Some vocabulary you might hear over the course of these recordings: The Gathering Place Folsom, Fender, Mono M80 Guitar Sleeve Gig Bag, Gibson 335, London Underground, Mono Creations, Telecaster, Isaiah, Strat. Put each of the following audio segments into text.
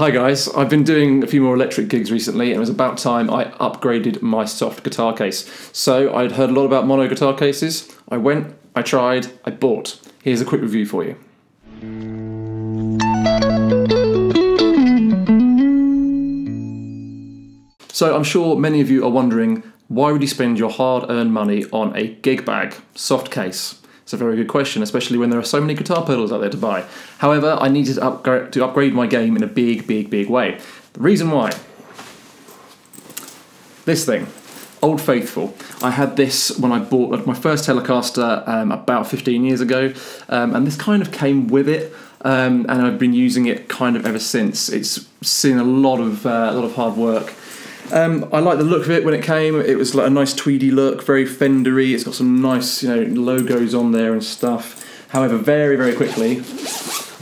Hi guys, I've been doing a few more electric gigs recently and it was about time I upgraded my soft guitar case. So I'd heard a lot about mono guitar cases. I went, I tried, I bought. Here's a quick review for you. So I'm sure many of you are wondering, why would you spend your hard-earned money on a gig bag, soft case? It's a very good question, especially when there are so many guitar pedals out there to buy. However, I needed to upgrade my game in a big way. The reason why? This thing, Old Faithful. I had this when I bought my first Telecaster about 15 years ago, and this kind of came with it, and I've been using it kind of ever since. It's seen a lot of hard work. I like the look of it when it came. It was like a nice tweedy look, very Fender-y. It's got some nice, logos on there and stuff. However, very quickly,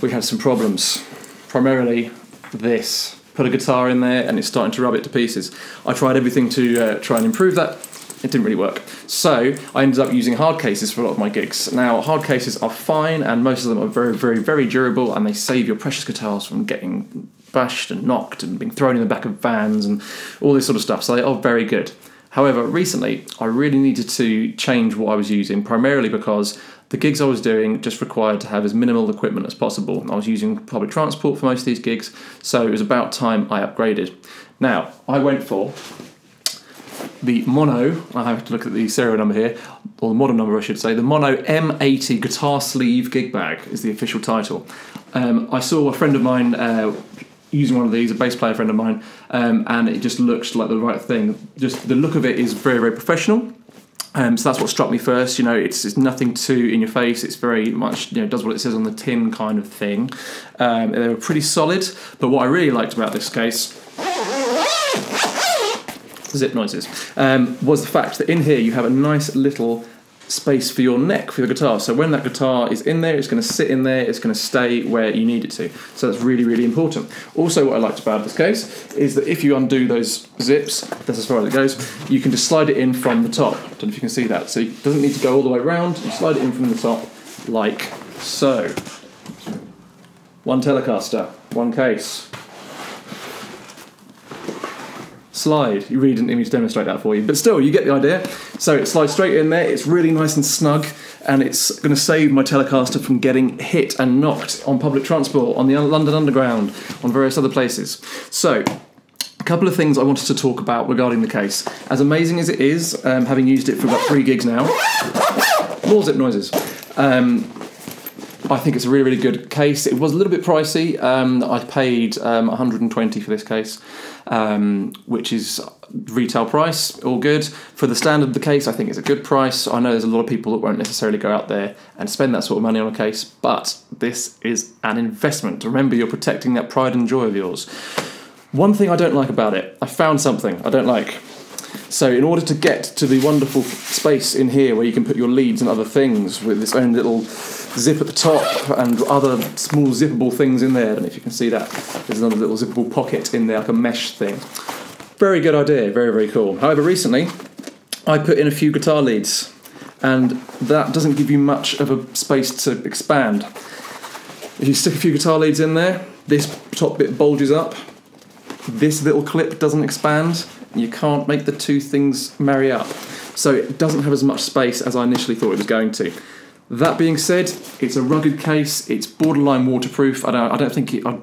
we had some problems. Primarily, this. Put a guitar in there, and it's starting to rub it to pieces. I tried everything to try and improve that. It didn't really work. So I ended up using hard cases for a lot of my gigs. Now, hard cases are fine, and most of them are very durable, and they save your precious guitars from getting bashed and knocked and being thrown in the back of vans and all this sort of stuff, so they are very good. However, recently I really needed to change what I was using, primarily because the gigs I was doing just required to have as minimal equipment as possible. I was using public transport for most of these gigs, so it was about time I upgraded. Now, I went for the Mono, I have to look at the serial number here, or the model number I should say, the Mono M80 Guitar Sleeve Gig Bag is the official title. I saw a friend of mine using one of these, a bass player friend of mine, and it just looks like the right thing. Just the look of it is very professional. So that's what struck me first. It's nothing too in your face. It's very much, does what it says on the tin kind of thing. They were pretty solid, but what I really liked about this case, zip noises, was the fact that in here you have a nice little space for your neck for your guitar, so when that guitar is in there, it's going to sit in there, it's going to stay where you need it to. So that's really important. Also, what I liked about this case is that if you undo those zips, that's as far as it goes, you can just slide it in from the top. I don't know if you can see that, so it doesn't need to go all the way around. You slide it in from the top like so. One Telecaster, one case. Slide. You really didn't need me to demonstrate that for you, but still, you get the idea. So it slides straight in there, it's really nice and snug, and it's going to save my Telecaster from getting hit and knocked on public transport, on the London Underground, on various other places. So, a couple of things I wanted to talk about regarding the case. As amazing as it is, having used it for about 3 gigs now, more zip noises. I think it's a really good case. It was a little bit pricey. I paid $120 for this case, which is retail price, all good. For the standard of the case, I think it's a good price. I know there's a lot of people that won't necessarily go out there and spend that sort of money on a case, but this is an investment. Remember, you're protecting that pride and joy of yours. One thing I don't like about it, I found something I don't like. So in order to get to the wonderful space in here where you can put your leads and other things with its own little zip at the top and other small zippable things in there, and if you can see that, there's another little zippable pocket in there, like a mesh thing. Very good idea, very cool. However, recently I put in a few guitar leads, and that doesn't give you much of a space to expand. If you stick a few guitar leads in there, this top bit bulges up, this little clip doesn't expand, you can't make the two things marry up. So it doesn't have as much space as I initially thought it was going to. That being said, it's a rugged case, it's borderline waterproof. I don't think I'd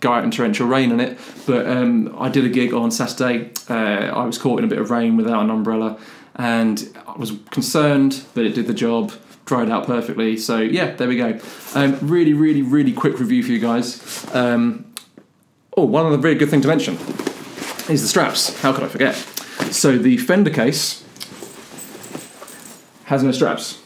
go out in torrential rain in it, but I did a gig on Saturday. I was caught in a bit of rain without an umbrella, and I was concerned, but it did the job, dried out perfectly. So yeah, there we go. Really quick review for you guys. One other very good thing to mention is the straps. How could I forget? So the Fender case has no straps.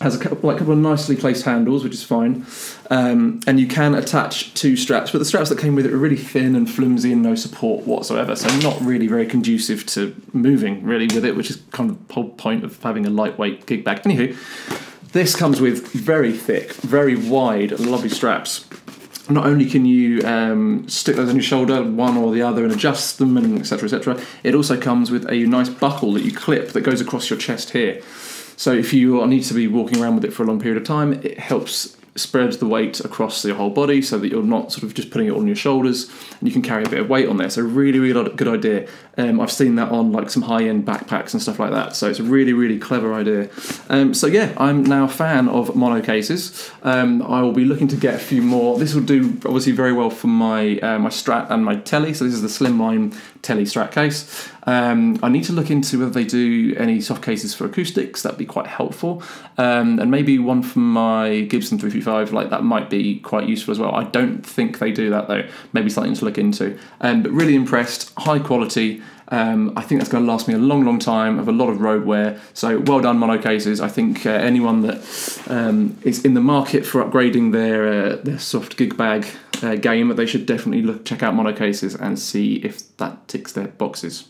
Has a couple of nicely placed handles, which is fine, and you can attach 2 straps, but the straps that came with it were really thin and flimsy and no support whatsoever, so not really very conducive to moving really with it, which is kind of the whole point of having a lightweight gig bag. Anywho, this comes with very thick, very wide, lovely straps. Not only can you stick those on your shoulder, one or the other, and adjust them, and etc., it also comes with a nice buckle that you clip that goes across your chest here. So if you need to be walking around with it for a long period of time, it helps spreads the weight across your whole body so that you're not sort of just putting it on your shoulders, and you can carry a bit of weight on there. So really, really good idea. I've seen that on like some high-end backpacks and stuff like that. So it's a really, really clever idea. So yeah, I'm now a fan of mono cases. I will be looking to get a few more. This will do obviously very well for my my Strat and my Tele. So this is the slimline Tele Strat case. I need to look into whether they do any soft cases for acoustics. That'd be quite helpful. And maybe one for my Gibson 335, like that might be quite useful as well. I don't think they do that though. Maybe something to look into. But really impressed, high quality. I think that's going to last me a long, long time. I have a lot of road wear, so well done, mono cases. I think anyone that is in the market for upgrading their soft gig bag game, they should definitely check out mono cases and see if that ticks their boxes.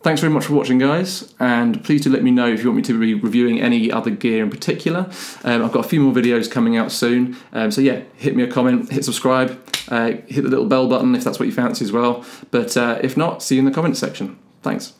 Thanks very much for watching, guys, and please do let me know if you want me to be reviewing any other gear in particular. I've got a few more videos coming out soon, so yeah, hit me a comment, hit subscribe, hit the little bell button if that's what you fancy as well. But if not, see you in the comments section. Thanks.